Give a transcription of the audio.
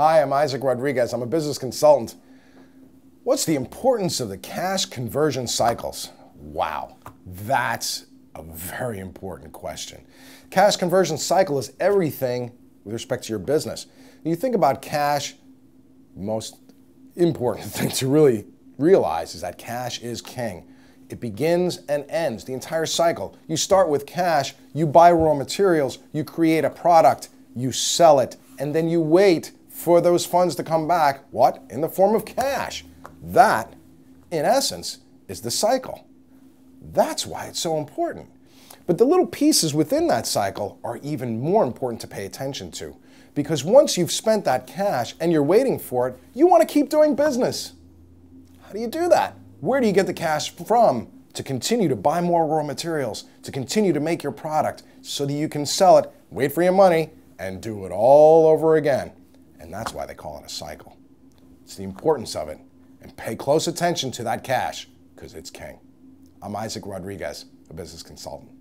Hi, I'm Isaac Rodriguez. I'm a business consultant. What's the importance of the cash conversion cycles? Wow, that's a very important question. Cash conversion cycle is everything with respect to your business. When you think about cash, the most important thing to really realize is that cash is king. It begins and ends the entire cycle. You start with cash, you buy raw materials, you create a product, you sell it, and then you wait for those funds to come back, what? In the form of cash. That, in essence, is the cycle. That's why it's so important. But the little pieces within that cycle are even more important to pay attention to, because once you've spent that cash and you're waiting for it, you want to keep doing business. How do you do that? Where do you get the cash from to continue to buy more raw materials, to continue to make your product so that you can sell it, wait for your money, and do it all over again? And that's why they call it a cycle. It's the importance of it. And pay close attention to that cash, because it's king. I'm Isaac Rodriguez, a business consultant.